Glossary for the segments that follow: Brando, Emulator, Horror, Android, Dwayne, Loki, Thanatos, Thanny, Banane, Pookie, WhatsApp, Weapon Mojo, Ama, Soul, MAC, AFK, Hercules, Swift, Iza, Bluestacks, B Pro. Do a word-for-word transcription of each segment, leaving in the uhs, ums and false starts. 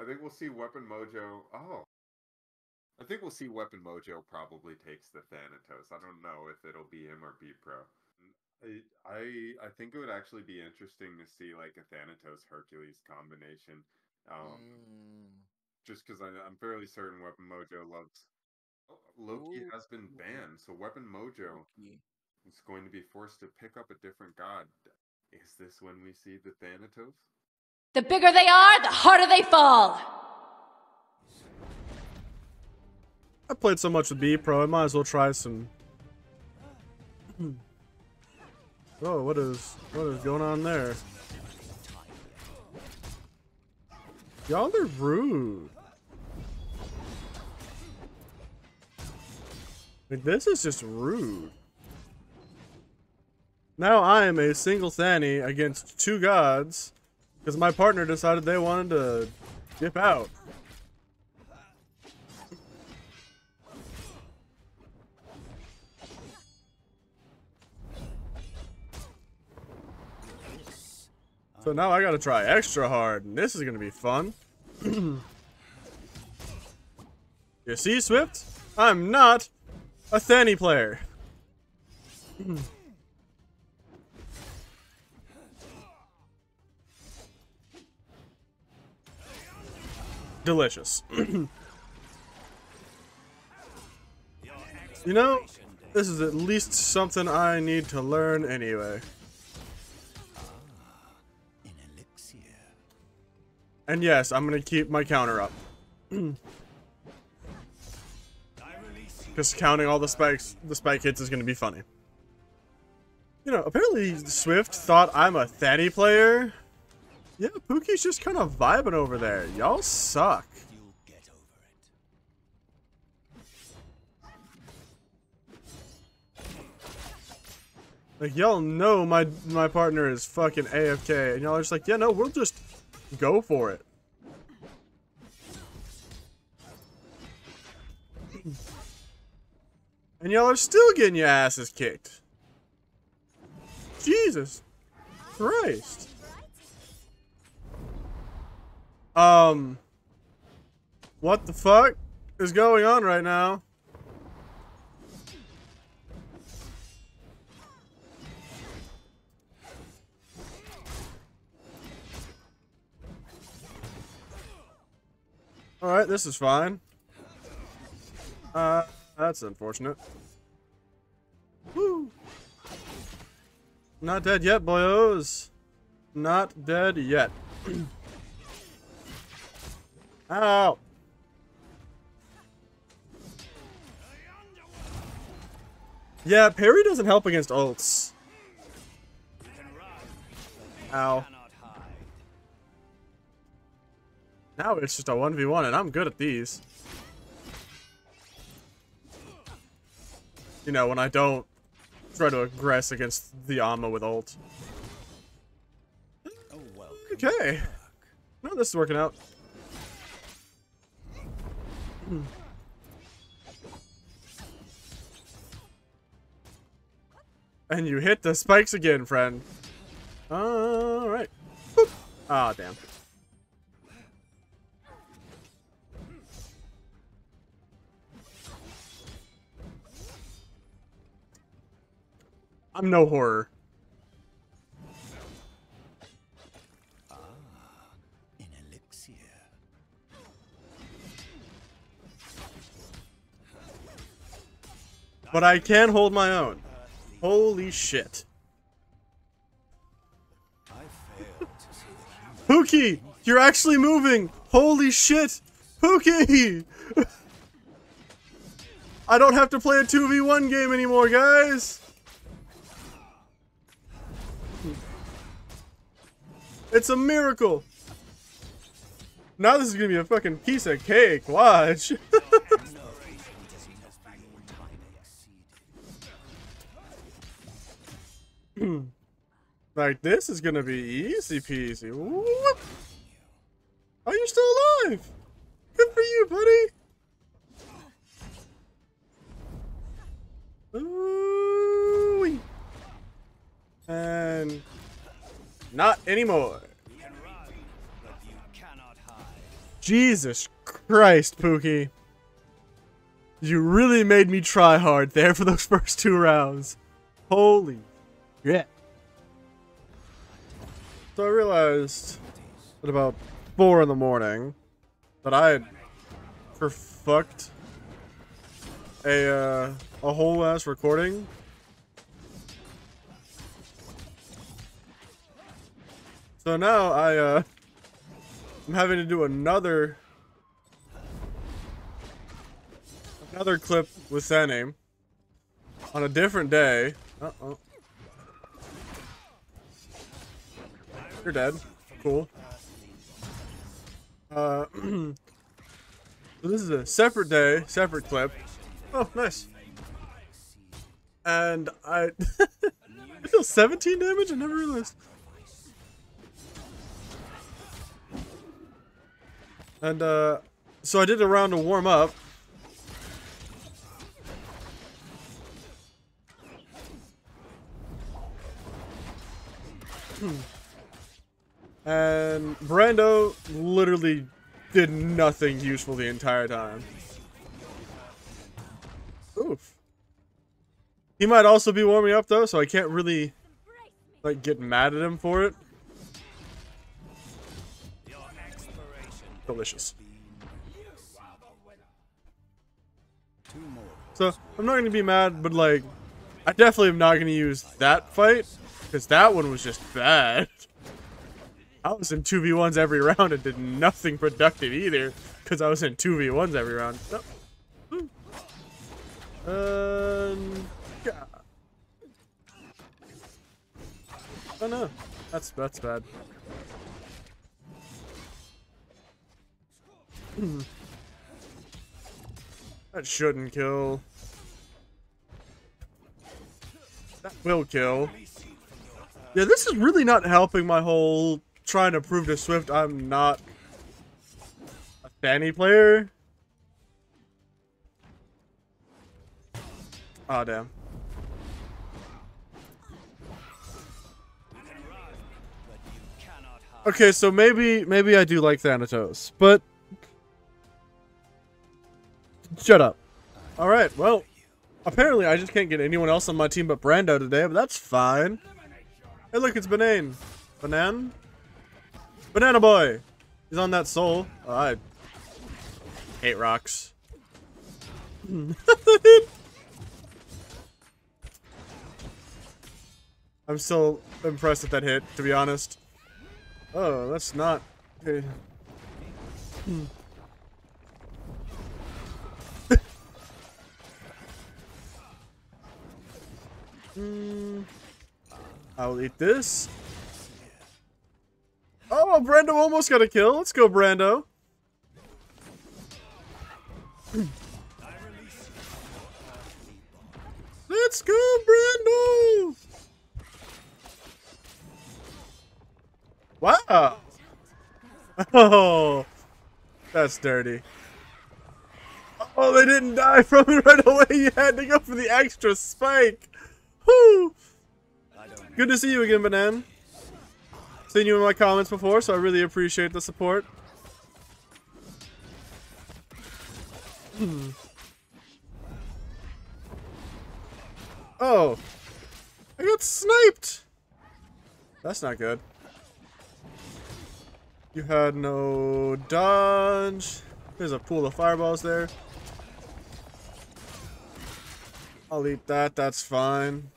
I think we'll see Weapon Mojo. Oh. I think we'll see Weapon Mojo probably takes the Thanatos. I don't know if it'll be him or B Pro. I, I I think it would actually be interesting to see like a Thanatos Hercules combination. Um, mm. Just because I'm fairly certain Weapon Mojo loves oh, Loki Ooh. has been banned, so Weapon Mojo Loki. is going to be forced to pick up a different god. Is this when we see the Thanatos? The bigger they are, the harder they fall. I played so much with B Pro, I might as well try some. Oh, what is what is going on there? Y'all are rude. Like, this is just rude. Now I am a single Thani against two gods because my partner decided they wanted to dip out. So now I gotta try extra hard, and this is gonna be fun. You see, Swift? I'm not a Thani player. Delicious. You know, this is at least something I need to learn anyway. And yes, I'm gonna keep my counter up. Because counting all the spikes, the spike hits is gonna be funny. You know, apparently Swift thought I'm a Thani player. Yeah, Pookie's just kind of vibing over there. Y'all suck. You'll get over it. Like, y'all know my my partner is fucking A F K, and y'all are just like, yeah, no, we'll just go for it. And y'all are still getting your asses kicked. Jesus Christ. Um, what the fuck is going on right now? Alright, this is fine. Uh, that's unfortunate. Woo! Not dead yet, boyos. Not dead yet. Ow! Yeah, parry doesn't help against ults. Ow. Now it's just a one v one, and I'm good at these. You know, when I don't try to aggress against the Ama with ult. Okay. No, this is working out. And you hit the spikes again, friend. Alright. Ah, oh, damn. I'm no horror. Ah, an elixir. But I can hold my own. Holy shit. Pookie, you're actually moving. Holy shit. Pookie. I don't have to play a two v one game anymore, guys. It's a miracle. Now this is gonna be a fucking piece of cake. Watch. Like, this is gonna be easy peasy. Whoop. Are you still alive? Good for you, buddy. Ooh-wee. And not anymore. You can run, but you cannot hide. Jesus Christ, Pookie. You really made me try hard there for those first two rounds. Holy shit. So I realized at about four in the morning that I had fucked a, uh, a whole ass recording. So now I, uh, I'm having to do another, another clip with that name on a different day. Uh-oh. You're dead. Cool. Uh, so this is a separate day, separate clip. Oh, nice. And I, I deal seventeen damage? I never realized. And, uh, so I did a round to warm up. And Brando literally did nothing useful the entire time. Oof. He might also be warming up, though, so I can't really, like, get mad at him for it. Delicious. So I'm not gonna be mad, but like I definitely am not gonna use that fight because that one was just bad. I was in two v ones every round and did nothing productive either because I was in two v ones every round. Nope. Um, yeah. Oh no, that's that's bad. That shouldn't kill. That will kill. Yeah, this is really not helping my whole trying to prove to Swift I'm not a Fanny player. Aw, oh, damn. Okay, so maybe maybe I do like Thanatos, but shut up. Alright, well, apparently I just can't get anyone else on my team but Brando today, but that's fine. Hey, look, it's Banane. Banane? Banana Boy! He's on that soul. Oh, I hate rocks. I'm still impressed at that hit, to be honest. Oh, that's not... Okay. I'll eat this. Oh, Brando almost got a kill. Let's go, Brando. Let's go, Brando. Wow. Oh, that's dirty. Oh, they didn't die from it right away. You had to go for the extra spike. Woo! Good to see you again, Banane. Seen you in my comments before, so I really appreciate the support. Oh, I got sniped. That's not good. You had no dodge. There's a pool of fireballs there. I'll eat that, that's fine.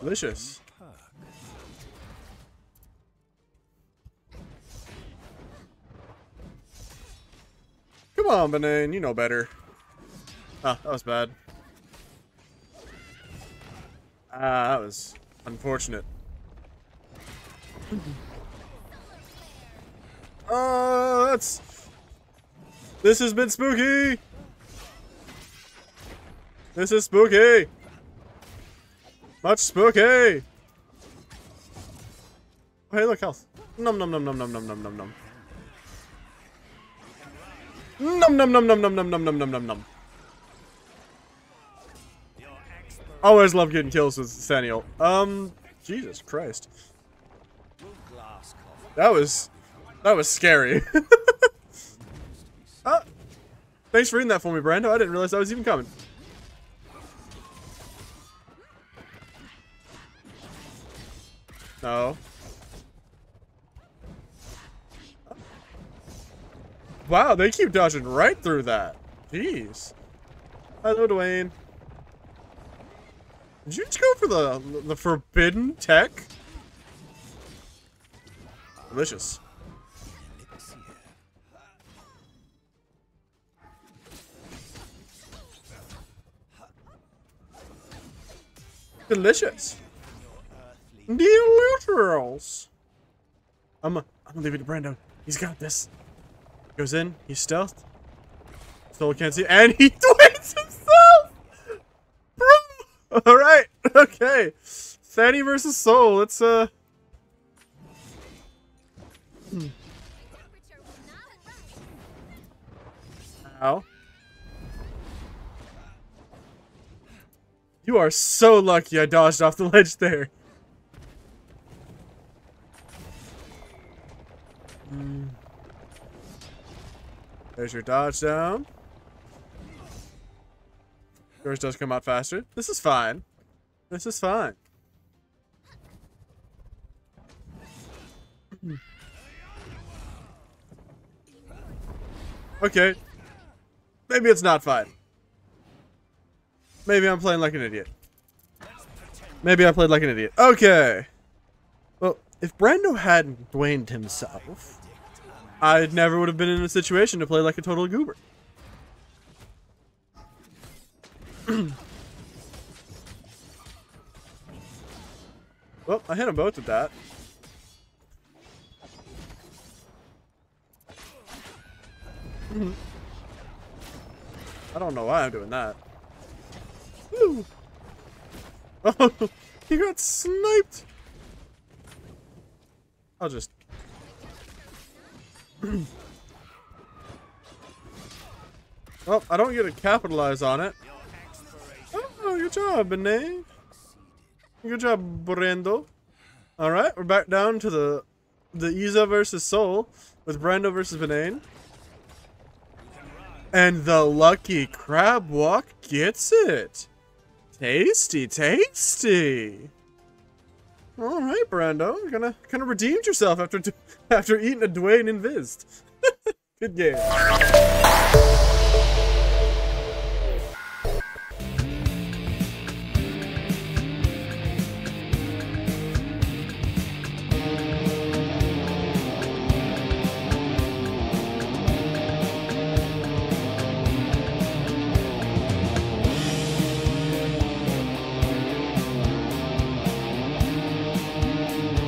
Delicious. Come on, Banane, you know better. Ah, that was bad. Ah, that was unfortunate. Oh, that's... This has been spooky! This is spooky! Much spooky! Oh, hey, look, health. Nom nom nom nom nom nom nom nom nom. Nom nom nom nom nom nom nom nom nom nom nom. Always love getting kills with Saniel. Um, Jesus Christ. That was That was scary. Oh, thanks for reading that for me, Brando. I didn't realize I was even coming. No. Wow, they keep dodging right through that. Jeez. Hello, Dwayne. Did you just go for the the forbidden tech? Delicious. Delicious. Delicious. I'm gonna I'm gonna leave it to Brando. He's got this. Goes in. He's stealthed. Still can't see, and he twins himself. Bro. All right. Okay. Thanatos versus Soul. Let's uh. Ow. You are so lucky I dodged off the ledge there. Mm. There's your dodge down. Yours does come out faster. This is fine. This is fine. Okay. Maybe it's not fine. Maybe I'm playing like an idiot. Maybe I played like an idiot. Okay. Well, if Brando hadn't Dwayne'd himself, I never would have been in a situation to play like a total goober. Well, I hit them both with that. I don't know why I'm doing that. Woo. Oh, he got sniped. I'll just. Well, I don't get to capitalize on it. Oh, good job, Banane. Good job, Brando. All right, we're back down to the the Iza versus Soul with Brando versus Banane. And the lucky crab walk gets it. Tasty, tasty. All right, Brando, you're gonna kind of redeemed yourself after after eating a Dwayne Invis. Good game.